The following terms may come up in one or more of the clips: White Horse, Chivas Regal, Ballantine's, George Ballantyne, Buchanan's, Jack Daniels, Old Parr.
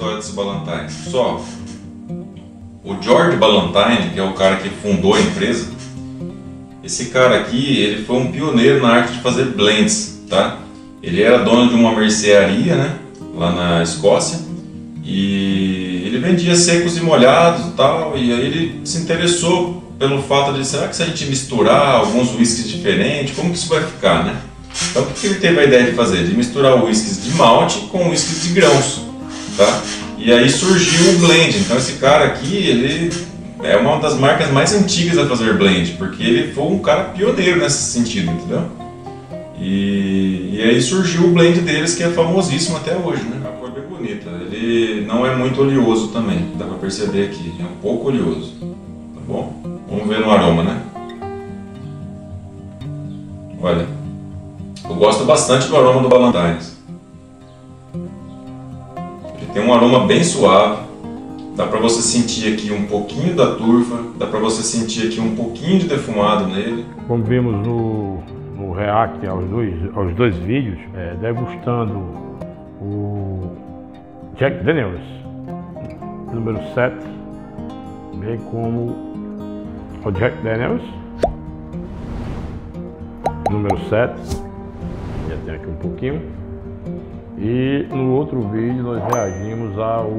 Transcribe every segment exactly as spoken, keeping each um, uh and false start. história desse Ballantine's. Pessoal, o George Ballantyne, que é o cara que fundou a empresa, esse cara aqui, ele foi um pioneiro na arte de fazer blends, tá? Ele era dono de uma mercearia, né, lá na Escócia, e ele vendia secos e molhados e tal, e aí ele se interessou pelo fato de, será que se a gente misturar alguns whiskies diferentes, como que isso vai ficar, né? Então o que ele teve a ideia de fazer? De misturar whiskies de malte com whiskies de grãos, tá? E aí surgiu o blend. Então esse cara aqui, ele é uma das marcas mais antigas a fazer blend, porque ele foi um cara pioneiro nesse sentido, entendeu? E, e aí surgiu o blend deles, que é famosíssimo até hoje, né? A cor é bonita, ele não é muito oleoso também, dá pra perceber aqui, é um pouco oleoso, tá bom? Vamos ver no aroma, né? Olha, eu gosto bastante do aroma do Ballantine's. Tem um aroma bem suave, dá para você sentir aqui um pouquinho da turfa, dá para você sentir aqui um pouquinho de defumado nele. Como vimos no, no react aos dois, aos dois vídeos, é, degustando o Jack Daniels, número sete, bem como o Jack Daniels, número sete, já tem aqui um pouquinho. E no outro vídeo nós reagimos ao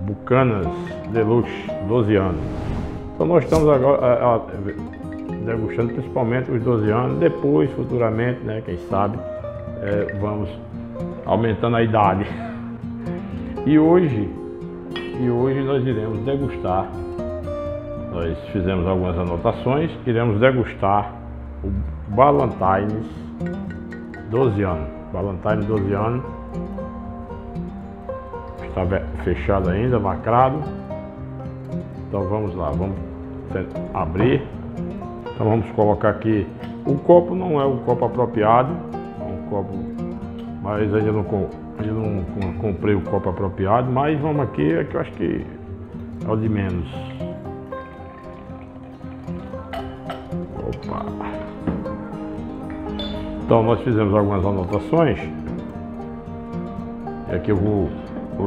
Buchanan's Deluxe, doze anos. Então nós estamos agora a, a, degustando principalmente os doze anos, depois futuramente, né, quem sabe, é, vamos aumentando a idade. E hoje, e hoje nós iremos degustar, nós fizemos algumas anotações, iremos degustar o Ballantine's doze anos. Ballantine's doze anos, está fechado ainda, lacrado. Então vamos lá, vamos abrir. Então vamos colocar aqui, o copo não é um copo apropriado, é um copo, mas ainda não, ainda não comprei o copo apropriado, mas vamos aqui, é que eu acho que é o de menos. Opa! Então nós fizemos algumas anotações, é que eu vou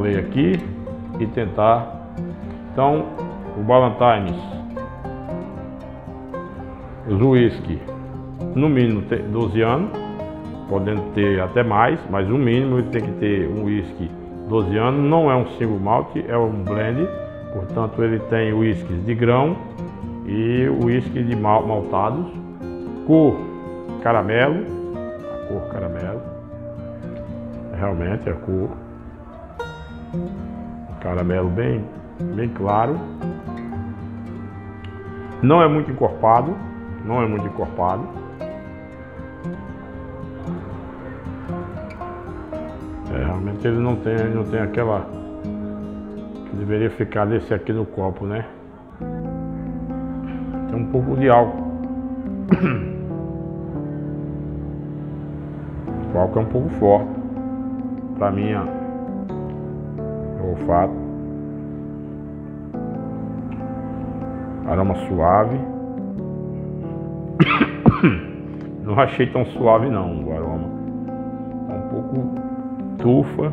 ler aqui e tentar. Então, o Ballantine's, os whisky, no mínimo doze anos, podendo ter até mais, mas o mínimo ele tem que ter um whisky doze anos, não é um single malt, é um blend, portanto ele tem whiskies de grão e whisky de mal, maltados, cor caramelo, cor caramelo, realmente é a cor caramelo bem, bem claro, não é muito encorpado, não é muito encorpado, é, realmente ele não tem, ele não tem aquela que deveria ficar desse aqui no copo, né? Tem um pouco de álcool. O álcool é um pouco forte para minha olfato, aroma suave, não achei tão suave não o aroma, é um pouco turfa,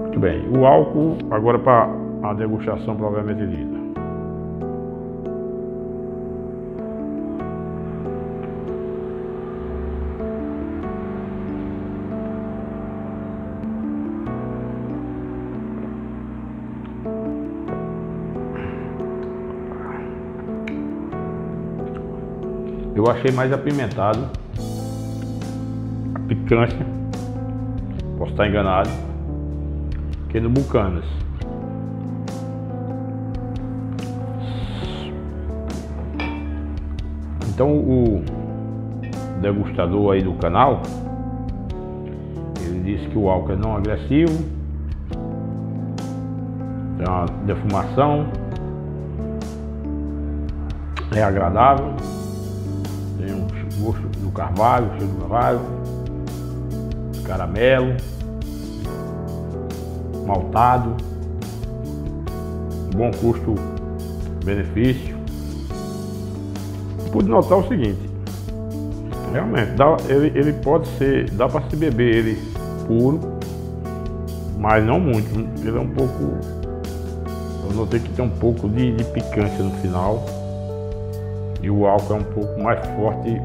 muito bem, o álcool agora para a degustação provavelmente lida. Eu achei mais apimentado, a picância, posso estar enganado, que no Buchanan's. Então o degustador aí do canal, ele disse que o álcool é não agressivo, tem uma defumação, é agradável. Tem um gosto do carvalho, cheiro do carvalho, caramelo, maltado, bom custo-benefício. Pude notar o seguinte, realmente, dá, ele, ele pode ser, dá para se beber ele puro, mas não muito, ele é um pouco, eu notei que tem um pouco de, de picância no final, e o álcool é um pouco mais forte,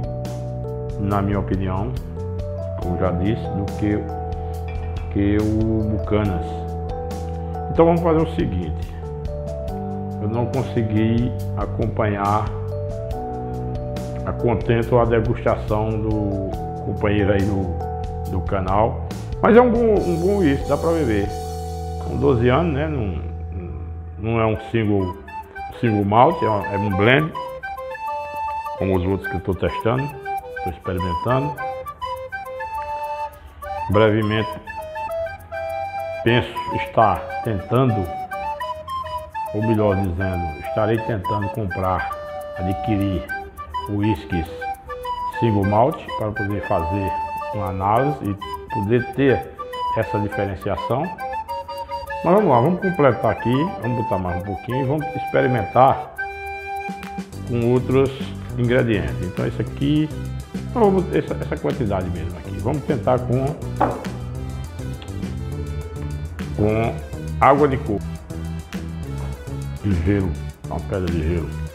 na minha opinião, como já disse, do que, que o Buchanan's. Então vamos fazer o seguinte, eu não consegui acompanhar a contento a degustação do companheiro aí do, do canal, mas é um bom, um bom isso, dá para beber. São doze anos, né? Não, não é um single, single malt, é, uma, é um blend, como os outros que eu estou testando, estou experimentando. Brevemente, penso estar tentando, ou melhor dizendo, estarei tentando comprar, adquirir whiskies single malt para poder fazer uma análise e poder ter essa diferenciação. Mas vamos lá, vamos completar aqui, vamos botar mais um pouquinho e vamos experimentar com outros ingredientes. Então esse aqui, vamos, essa, essa quantidade mesmo aqui, vamos tentar com, com água de coco, de gelo, uma pedra de gelo.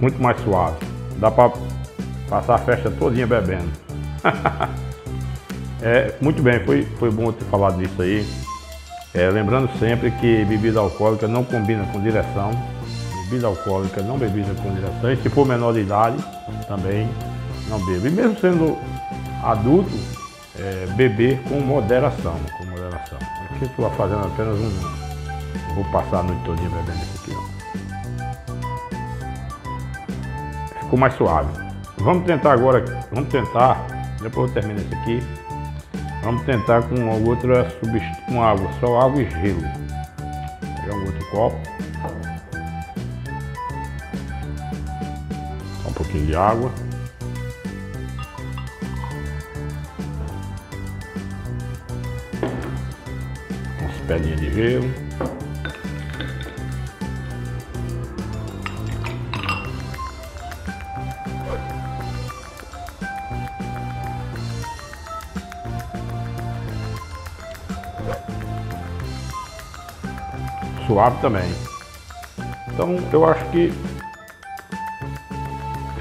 Muito mais suave, dá para passar a festa todinha bebendo. É, muito bem, foi, foi bom ter falado disso aí. É, lembrando sempre que bebida alcoólica não combina com direção, bebida alcoólica não bebida com direção, e se for menor de idade também não bebe. E mesmo sendo adulto, é, beber com moderação, com moderação. Aqui eu estou fazendo apenas um, vou passar a noite todinha bebendo isso aqui, ó. Ficou mais suave. Vamos tentar agora, vamos tentar, depois eu termino isso aqui, vamos tentar com outra substituição, com água, só água e gelo. Vou pegar um outro copo, um pouquinho de água, umas pedrinhas de gelo. Suave também. Então eu acho que,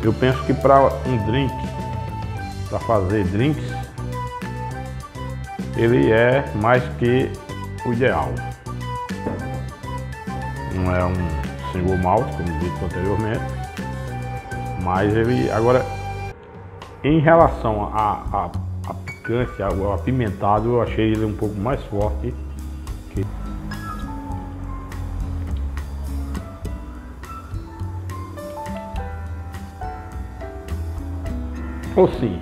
eu penso que para um drink, para fazer drinks, ele é mais que o ideal. Não é um single malt, como dito anteriormente, mas ele agora, em relação a, a, a picância, ao apimentado, eu achei ele um pouco mais forte. Ou sim,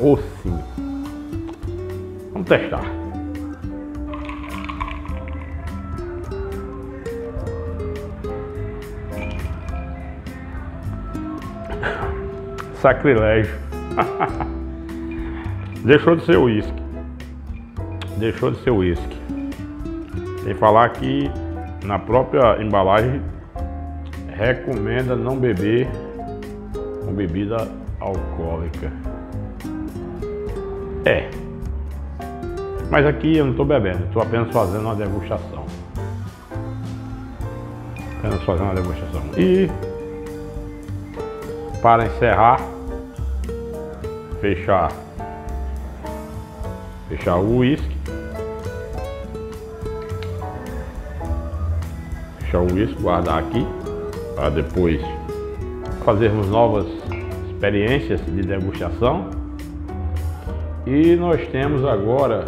ou sim, vamos testar. Sacrilégio. Deixou de ser uísque, deixou de ser uísque. Sem falar que na própria embalagem recomenda não beber com bebida alcoólica. É, mas aqui eu não estou bebendo, estou apenas fazendo uma degustação, apenas fazendo uma degustação. E para encerrar, fechar, fechar o uísque, fechar o uísque, guardar aqui para depois fazermos novas experiências de degustação. E nós temos agora,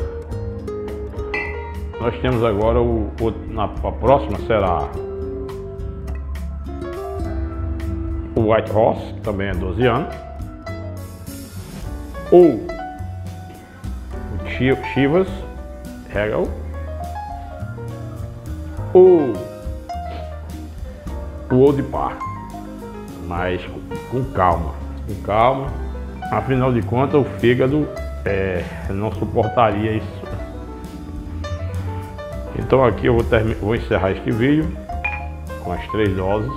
nós temos agora o, o na a próxima será o White Horse, que também é doze anos, ou o Chivas Regal, ou o Old Parr. Mas com calma, com calma, afinal de contas o fígado é, não suportaria isso. Então aqui eu vou, vou encerrar este vídeo com as três doses.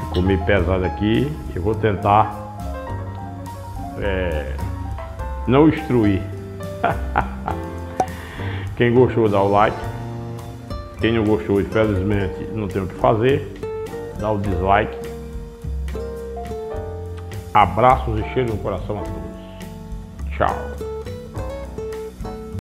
Ficou meio pesado aqui. Eu vou tentar é, não instruir. Quem gostou dá o like. Quem não gostou, infelizmente não tem o que fazer. Dá o dislike. Abraços e cheiro no coração a todos. Tchau.